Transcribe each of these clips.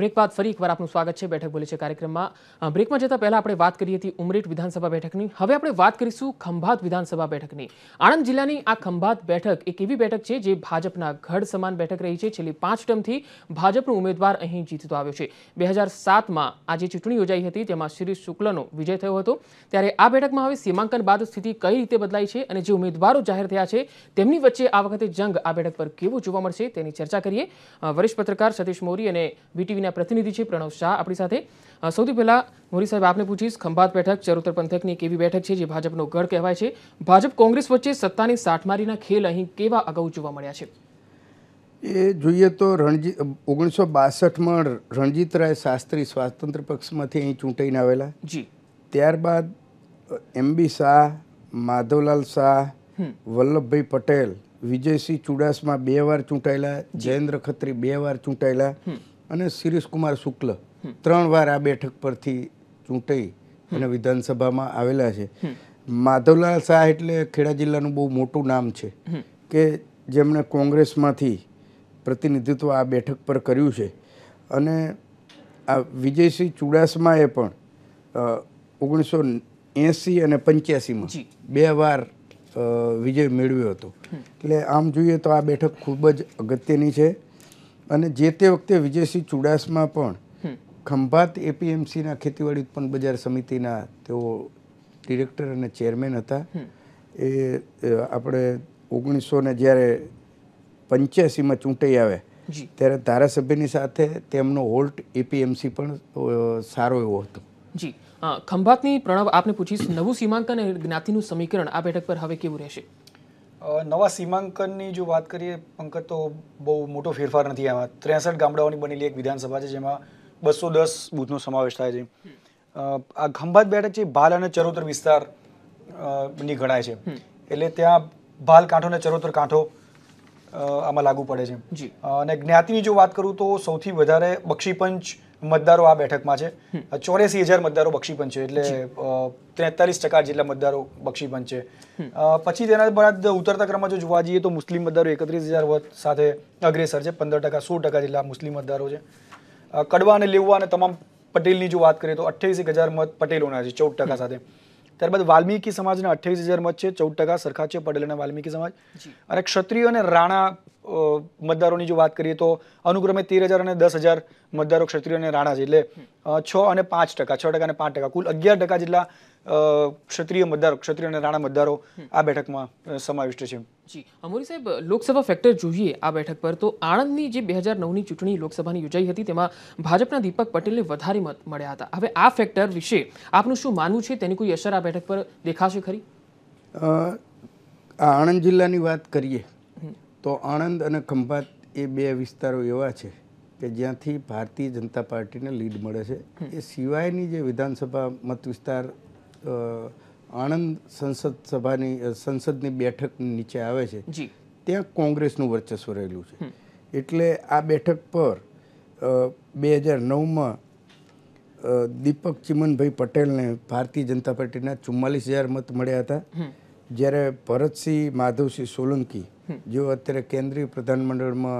Break બાદ ફરી એકવાર આપનું સ્વાગત છે બેઠક બોલે છે કાર્યક્રમમાં। બ્રેકમાં જતા પહેલા આપણે વાત કરી હતી ઉમરેઠ વિધાનસભા બેઠકની, હવે આપણે વાત કરીશું ખંભાત વિધાનસભા બેઠકની। આણંદ જિલ્લાની આ ખંભાત બેઠક એક એવી બેઠક છે જે ભાજપના ગઢ સમાન બેઠક રહી છે। છેલ્લી 5 ટર્મથી ભાજપનો ઉમેદવાર અહીં જીતતો આવ્યો છે। 2007માં આ જે ચૂંટણી યોજાઈ હતી તેમાં શ્રી શુક્લનો વિજય થયો હતો, ત્યારે આ બેઠકમાં હવે સીમાંકન બાદ સ્થિતિ કઈ રીતે બદલાઈ છે અને જે ઉમેદવારો જાહેર થયા છે તેમની વચ્ચે આ વખતે જંગ આ બેઠક પર કેવો જોવા મળશે તેની ચર્ચા કરીએ। વરિષ્ઠ પત્રકાર સતીશ મોરી અને VTV प्रतिनिधि छे प्रणव शाह अपनी साथे। सौथी पहेला मोरी साहेब आपने पूछीश, खंभात बेठक चरोतर पंथकनी एक एवी बेठक छे जे भाजपनो गढ़ कहेवाय छे। भाजप कोंग्रेस वच्चे सत्तानी साठमारीना खेल अहीं केवा अगाऊ जोवा मळ्या छे? ए जोईए तो 1962 मां रणजीतराय शास्त्री स्वतंत्र पक्षमांथी अहीं चूंटाईने आवेला जी, त्यारबाद एमबी शाह, माधवलाल शाह, वल्लभभाई पटेल, विजयसिंह चुडासमा बे वार चूंटायेला, जयेन्द्र खत्री बे वार चूंटायेला, शिरीष कुमार शुक्ल त्रण वार आ बैठक परथी चूंटाई अने विधानसभामां आवेला छे। माधवलाल शाह एटले खेड़ा जिल्लानुं बहु मोटुं नाम छे के जेमणे कोंग्रेसमांथी प्रतिनिधित्व आ बैठक पर कर्युं छे। अने आ विजयसिंह चुडासमाए पण 1980 अने 85 मां बे वार विजय मेळव्यो हतो। एटले आम जोईए तो आ बैठक खूब ज अगत्यनी छे। अने जे ते वखते विजयसिंह चुडासमा पण खंभात एपीएमसी ना खेतीवाड़ी उत्पन्न बजार समिति ना तेओ डिरेक्टर अने चेरमेन हता। ए आपणे 1900 ने ज्यारे 85 में चूंटाई आव्या त्यारे धारासभ्यनी साथे तेमनो होल्ट एपीएमसी पण सारो एवो हतो जी। खंभातनी प्रणव आपने पूछी, नवुं सीमांकन अने ज्ञातिनुं समीकरण आ बेठक पर हवे केवुं रहेशे? नवा सीमांकननी जो बात करिए पंकज, तो बहु मोटो फेरफार नहीं आया। 63 गामडाओनी बनेली एक विधानसभा है जेमां 210 बूथनो समावेश थाय छे। आ खंभात बेठक छे भाल अने चरोतर विस्तार बनी गणाय छे, एटले त्यां भाल कांठो ने चरोतर कांठो आमां लागू पड़े छे। अने ज्ञातिनी जो बात करूं तो सौथी वधारे बक्षीपंच मतदारों आ बेठक में है। 84,000 मतदारों बक्षीपंच है, एटले 43% जेटला मतदारों बक्षीपंच है। पछी तेना बाद उतरता क्रम में जो जोवा जईए तो मुस्लिम मतदारों 31,000 वोट साथे अग्रेसर है। 15% 100% जेटला मुस्लिम मतदारों है। कड़वा अने लेवा अने तमाम पटेलनी जो बात करिए तो 28,000 मत पटेलोना है 14% साथे। त्यारबाद वाल्मीकी समाजना 28,000 मत है, 14% सरखा है पटेल अने वाल्मीकी समाज। अने क्षत्रिय अने राणा मतदारोनी जो बात करिए तो अनुक्रमे 13,000 अने 10,000 मतदारों क्षत्रिय अने राणा है, एटले 6 अने 5%, 6% अने 5%, कुल 11% जेटला क्षत्रिय मतदारों क्षत्रिय अने राणा मतदारों आ बेठक में समाविष्ट है जी। अमोरी साहेब, लोकसभा फेक्टर जोईए आ बेठक पर तो आणंदनी जे 2009 नी चूंटणी लोकसभानी योजाई हती तेमां भाजपना दीपक पटेलने वधारे मत मळ्या हता। हवे आ फेक्टर विषे आपनुं शुं मानवुं छे, तेनी कोई असर आ बेठक पर देखाशे खरी? आणंद जिल्लानी वात करीए तो आणंद अने खंभात ए बे विस्तारो एवा छे के ज्यांथी भारतीय जनता पार्टीने लीड मळे छे। ए सिवायनी जे विधानसभा मत विस्तार आणंद संसद सभानी संसदनी बैठक नीचे आवे छे जी, त्यां कोंग्रेसनुं वर्चस्व रहेलुं छे। एटले आ बैठक पर 2009 में दीपक चिमनभाई पटेलने भारतीय जनता पार्टीना 44,000 मत मळ्या हता, ज्यारे भरतसिंह माधवसिंह सोलंकी जो अत्यारे केंद्रीय प्रधानमंडळमां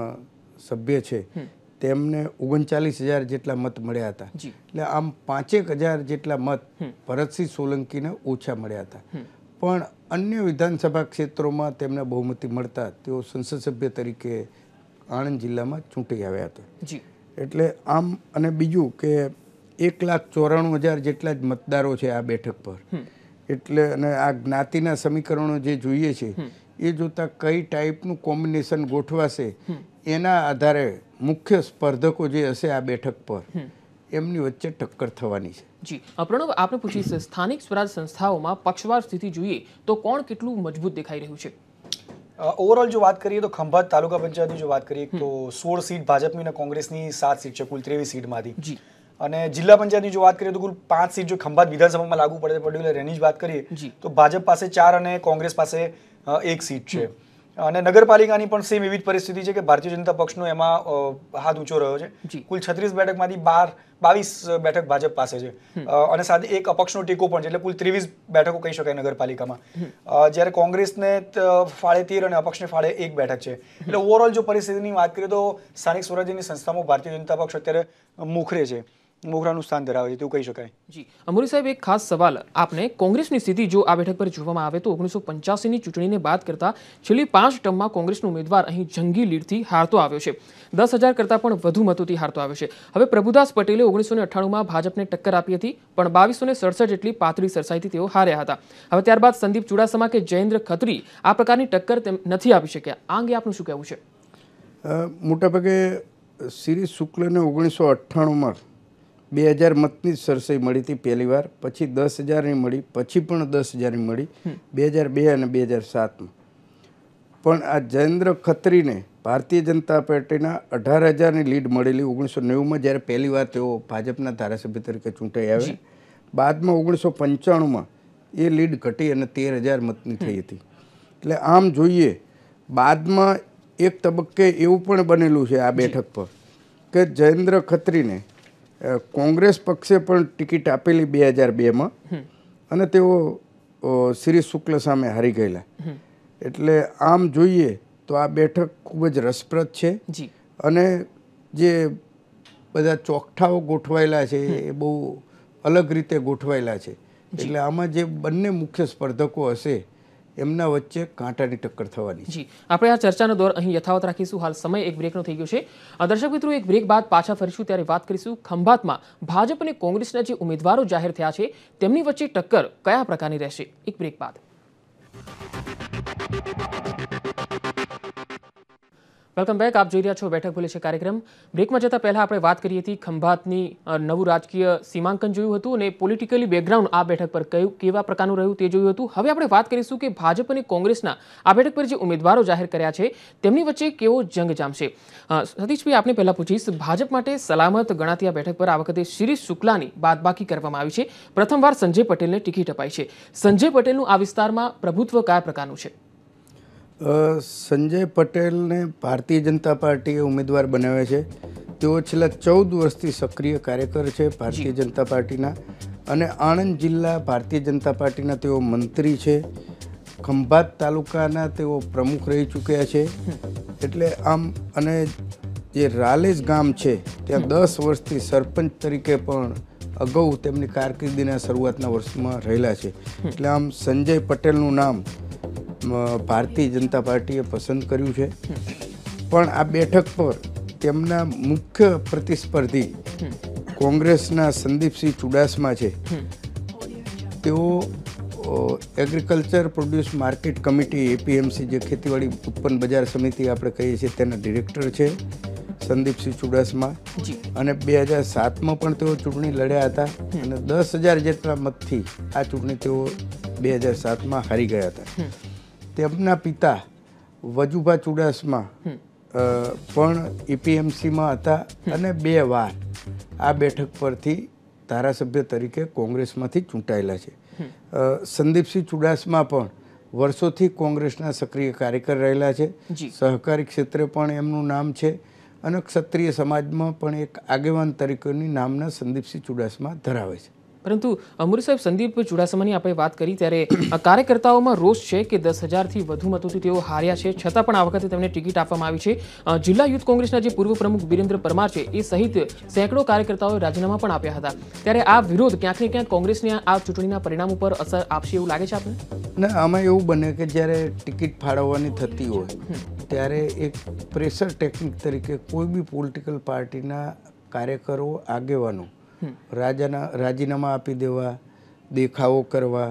सभ्य छे तेमने 39,000 जेटला मत मळ्या हता। एटले आम 5,000 जेटला मत भरतसिंह सोलंकीने ओछा मळ्या हता, पण अन्य विधानसभा क्षेत्रोमां तेमने बहुमती मळता तेओ संसद सभ्य तरीके आणंद जिल्लामां चूंटाई आव्या हता जी। एटले आम अने बीजुं के 1,94,000 जेटला ज मतदारो छे आ बेठक पर, एटले अने आ ज्ञातिना समीकरणो जे जोईए छे ए जोता कई टाइपनुं कॉम्बिनेशन गोठवाशे एना आधारे मुख्य स्पर्धकों जे हशे आ बेठक पर एमनी वच्चे टक्कर थवानी छे जी। प्रणव, आपने पूछीश, स्थानिक स्वराज संस्थाओं में पक्षवार स्थिति जोईए तो कोण केटलुं मजबूत देखाई रह्युं छे? ओवरऑल जो बात करिए तो खंभात तालुका पंचायत की जो बात करिए तो 16 सीट भाजपनी अने कोंग्रेसनी 7 सीट छे, कुल 23 सीट मांथी जी। अने जिला पंचायत की जो बात करिए तो कुल 5 सीट जो खंभात विधानसभा में लागू पड़े पर्टिक्युलर रेंज बात करिए तो भाजप पास 4 अने कोंग्रेस पास 1 सीट है। नगरपालिकानी पण सेम एवी परिस्थिति है कि भारतीय जनता पक्षनो एमां हाथ ऊँचो रह्यो छे। कुल 36 बेठकमांथी 22 बेठक भाजप पासे छे अने साथे एक अपक्षनो टेको पण छे, एटले कुल 23 बेठको कही शकाय नगरपालिकामां। ज्यारे कांग्रेसने फाळे 13 अने अपक्षने फाळे 1 बेठक छे। एटले ओवरऑल जो परिस्थितिनी वात करीए तो स्थानिक स्वराज्यनी संस्थामां भारतीय जनता पक्ष अत्यारे मुखरे छे, मोखरानु स्थान धरावे छे तेवुं कही शकाय। जी अमोरी साहेब, एक खास सवाल आपने, कांग्रेसनी स्थिति जो आ बेठक पर जोवामां आवे तो 1985 ની ચૂંટણીને બાદ કરતા છેલ્લી 5 ટર્મમાં કોંગ્રેસનો ઉમેદવાર અહીં જંગી લીડથી હારતો આવ્યો છે, 10000 કરતાં પણ વધુ મતોથી હારતો આવ્યો છે। હવે પ્રભુદાસ પટેલે 1998 માં ભાજપને ટક્કર આપી હતી પણ 2267 જેટલી પાતળી સરસાઈથી તેઓ હાર્યા હતા। હવે ત્યારબાદ સંદીપ ચુડાસમા કે જયેન્દ્ર ખત્રી આ પ્રકારની ટક્કર નથી આપી શક્યા, આ અંગે આપનું શું કહેવું છે? મોટાભાગે શ્રી શુક્લને 1998 માં 2000 मतनी सरसाई मळी थी पहली बार, पछी 10000 मळी, पछी पण 10000 मळी 2002 अने 2007 में। पण आ जयेन्द्र खत्री ने भारतीय जनता पार्टीना 18000 नी लीड मळेली 1990 में, ज्यारे पहली बार तेओ भाजपना धारासभ्य तरीके चूंटाई आवे। बाद में 1995 में ए लीड घटी अने 13000 मतनी थई हती। एटले आम जोईए बाद में एक तबक्के एवुं पण बनेलुं छे आ बेठक पर के जयेन्द्र खत्री ने कांग्रेस पक्षे पण टिकिट आपेली 2002 में अने तेओ श्री शुक्ल सामे हारी गयेला। एटले आम जोईए तो आ बैठक खूब ज रसप्रद छे जी। अने जे बधा चोखठाओ गोठवायेला छे ए बहु अलग रीते गोठवायेला छे, एटले आमां जे बंने मुख्य स्पर्धको हशे એમના વચ્ચે કાંટાની ટક્કર થવાની છે। આપણે આ ચર્ચાનો દોર અહીં યથાવત રાખીશું, હાલ સમય એક બ્રેકનો થઈ ગયો છે। દર્શક મિત્રો, એક બ્રેક બાદ પાછા ફરીશું, ત્યારે વાત કરીશું ખંભાતમાં ભાજપ અને કોંગ્રેસના જે ઉમેદવારો જાહેર થયા છે તેમની વચ્ચે ટક્કર કયા પ્રકારની રહેશે। એક બ્રેક બાદ वेलकम बैक। आप जोई रह्या छो बेठक बोले छे कार्यक्रम। ब्रेक में जता पहला आपणे बात करी थी खंभातनी, नवुं राजकीय सीमांकन जोयुं हतुं अने पॉलिटिकली बेकग्राउंड आ बेठक पर कयुं केवा प्रकारनुं रह्युं ते जोयुं हतुं। हवे आपणे बात करीशुं कि भाजप अने कोंग्रेसना आ बेठक पर जे उमेदवारो जाहेर कर्या छे तेमनी वच्चे केवो जंग जामशे। सतीशभाई, आपने पहला पूछीश, भाजप माटे सलामत गणाती आ बेठक पर आ वखते श्री शुक्लानी बादबाकी करवामां आवी छे, प्रथमवार संजय पटेलने टिकिट अपाई छे। संजय पटेलनुं आ विस्तारमां प्रभुत्व कया प्रकारनुं छे? संजय पटेल ने भारतीय जनता पार्टी उम्मीदवार बनाव्या छे, तेओ छेल्ला 14 वर्षथी सक्रिय कार्यकर छे भारतीय जनता पार्टीना अने आणंद जिल्ला भारतीय जनता पार्टीना तेओ मंत्री छे, खंभात तालुकाना तेओ प्रमुख रही चूक्या छे। एटले आम अने जे रालेज गाम छे त्यां 10 वर्षथी सरपंच तरीके पण अगाऊ तेमनी कारकिर्दीना शुरुआतना वर्षमां रहेला छे। एटले आम संजय पटेलनुं नाम भारतीय जनता पार्टीए पसंद कर्युं छे। पण आ बैठक पर तेमना मुख्य प्रतिस्पर्धी कोंग्रेसना संदीपसिंह चुडासमा छे, तेओ agriculture produce market committee APMC जे खेतीवाड़ी उत्पन्न बजार समिति आपणे कहीए छीए तेना डिरेक्टर छे संदीपसिंह चुडासमा जी। अने 2007 में पण तेओ चूंटणी लड्या हता अने 10000 जेटला मतथी आ चूंटणी तेओ 2007 में हारी गया था। તેમના પિતા વજુભા ચુડાસમા પણ એપીએમસીમાં હતા અને 2 વાર આ બેઠક પરથી ધારાસભ્ય તરીકે કોંગ્રેસમાંથી ચૂંટાયેલા છે। સંદીપસિંહ ચુડાસમા પણ વર્ષોથી કોંગ્રેસના સક્રિય કાર્યકર રહેલા છે, સહકારી ક્ષેત્રે પણ એમનું નામ છે અને ક્ષત્રિય સમાજમાં પણ એક આગેવાન તરીકેની નામના સંદીપસિંહ ચુડાસમા ધરાવે છે। परंतु अमोरी साहेब, संदीप चुडासमानी आपणे वात करी त्यारे कार्यकर्ताओमां रोष छे कि 10000 थी वधु मतोथी तेओ हार्या छे, छतां पण आ वखते तेमने टिकिट आपवामां आवी छे। जिल्ला युथ कोंग्रेसना जे पूर्व प्रमुख बीरेन्द्र परमार छे ए सहित सैकड़ों कार्यकर्ताओए राजीनामा पण आप्या हता, त्यारे आ विरोध क्यांक ने क्यांक कोंग्रेसने आ चूंटणीना परिणाम उपर असर आपशे एवुं लागे छे आपने? ना, आमां एवुं बने के ज्यारे टिकिट फाळववानी थती होय त्यारे एक प्रेशर टेक्निक तरीके कोई बी पोलिटिकल पार्टीना कार्यकरो आगेवानो राजीनामा आपी देवा, देखावो करवा,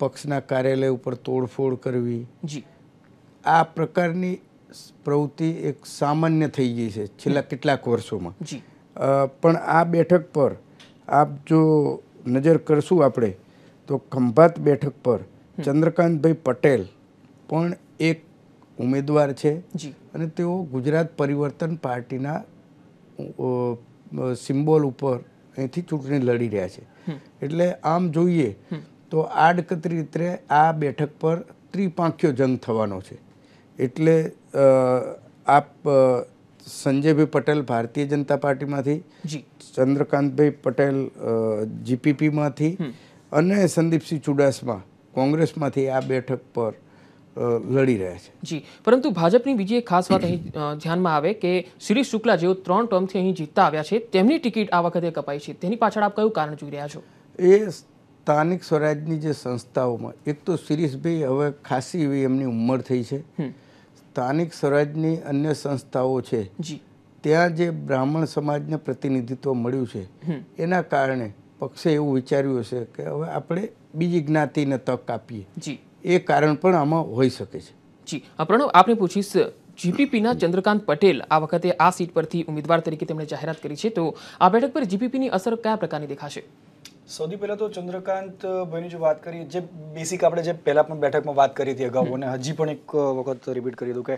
पक्षना कार्यालय पर तोड़फोड़ करवी जी, आ प्रकारनी प्रवृत्ति एक सामान्य थई गई है छेल्ला केटलाक वर्षोमां जी। पण आ बैठक पर आप जो नजर करशुं आपणे तो खंभात बैठक पर चंद्रकांत भाई पटेल पण एक उम्मीदवार छे जी अने तेओ गुजरात परिवर्तन पार्टीना सिम्बोल उपर અહીંથી ચૂંટણી લડી રહ્યા છે। એટલે આમ જોઈએ તો આડકતરી રીતે આ બેઠક પર ત્રિપાંખ્યો જંગ થવાનો છે। एटले आप संजय भाई पटेल भारतीय जनता पार्टी में थी, चंद्रकांत भाई पटेल जीपीपी में थी और संदीप सिंह चुडासमा कांग्रेस में थी आ बैठक पर लड़ी रहा है जी। परंतु भाजपनी बीजी एक खास बात अहीं ध्यान में आवे के श्री शुक्ला जेओ 3 टर्मथी अहीं जीतता आव्या छे तेमनी टिकिट आ वखते कपाई छे, तेनी पाछळ आप कयुं कारण जोई रह्या छो? ए स्थानिक स्वराजनी जे संस्थाओमां एक तो शिरीषभाई हवे खासी एवी एमनी उंमर थई छे, स्थानिक स्वराजनी अन्य संस्थाओ छे त्यां जे ब्राह्मण समाजने प्रतिनिधित्व मळ्युं छे एना कारणे पक्षे एवुं विचार्युं हशे के हवे आपणे बीजी ज्ञातिने तक आपीए, ये कारण पण आमां होई शके छे जी। प्रणव, आपने पूछीश जीपीपी ना चंद्रकांत पटेल आ वखते आ सीट परथी उम्मीदवार तरीके तेमणे जाहेरात करी छे, तो आ बैठक पर जीपीपी नी असर क्या प्रकारनी देखाशे? सौथी पहला तो चंद्रकांत भाईनी जो बात करीए जे बेसिक आपणे जे पहला पण बैठकमां बात करी थी अगाऊ अने हजी पण एक वखत रिपीट करी दूं के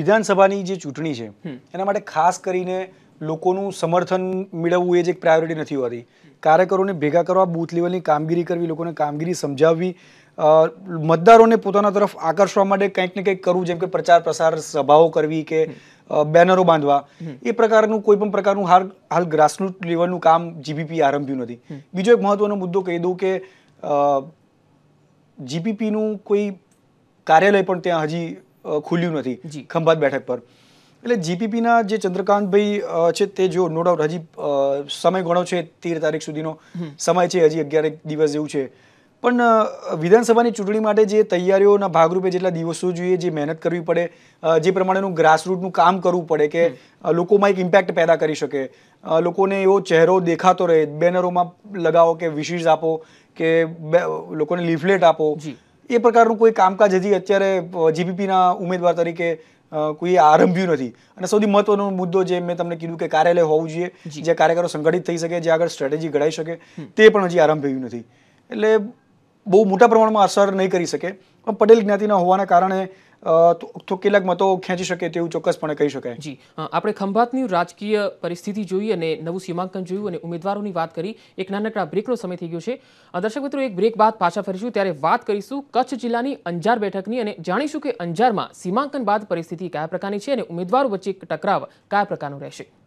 विधानसभानी जे चूंटणी छे एना माटे खास करीने लोकोनुं समर्थन मेळववुं ए ज एक प्रायोरिटी नथी होती, कार्यकरोने भेगा करवा, बूथ लेवलनी कामगीरी करवी, लोकोने कामगीरी समजाववी, मतदारों ने पोताना तरफ आकर्षवा माटे कंईक ने कंईक करवुं, जेम के प्रचार प्रसार सभाओं करवी के बेनरो बांधवा, ए प्रकारनुं कोई पण प्रकारनुं हाल ग्रासरूट लेवलनुं काम जीपीपी आरंभ्युं नथी। बीजो एक महत्वनो मुद्दो कही दूं के जीपीपीनुं कोई कार्यालय पण त्यां हजी खुल्युं नथी खंभात बेठक पर, एटले जीपीपीना जे चंद्रकांत भाई छे ते जो नो डाउट हजी समय घणो छे, 13 तारीख सुधीनो समय छे, हजी 11 दिवस जेवुं छे, पण विधानसभानी चूंटणी माटे जे तैयारीओना भागरूपे जेटला दिवसो जोईए, जे मेहनत करवी पड़े, जे प्रमाणेनुं ग्रासरूटनुं काम करवुं पड़े के लोकोमां एक इम्पेक्ट पैदा करी शके, लोकोने एवो चेहरो देखातो रहे, बेनरोमां लगावो के विशीज आपो के लोकोने लीफलेट आपो, ए प्रकारनुं कोई कामकाज हजी अत्यारे जीपीपीना उमेदवार तरीके कोई आरंभ्युं नथी। अने सौथी महत्वनो मुद्दो जे मैं तमने कीधुं के कार्यालय होवुं जोईए, जे कार्यकरो संगठित थई शके, जे आगळ स्ट्रेटेजी घडाई शके, ते पण हजी आरंभ्युं नथी, एटले बहु मोटा प्रमाण में असर नहीं करी सके। पटेल ज्ञाति होवाना कारणे तो केटलाक मतो खेंची शके तेवुं चोक्कसपणे कही शकाय जी। आपणे खंभातनी राजकीय परिस्थिति जोई अने नवुं सीमांकन जोयुं अने उम्मीदवारोनी वात करी, एक नानकड़ा ब्रेकनो समय थई गयो छे। दर्शक मित्रों, एक ब्रेक बाद पाछा फरीशुं त्यारे वात करीशुं कच्छ जिल्लानी अंजार बेठकनी अने जाणीशुं के अंजारमां सीमांकन बाद परिस्थिति क्या प्रकारनी छे अने उम्मीदवारो वच्चे टकराव क्या प्रकारनो रहेशे।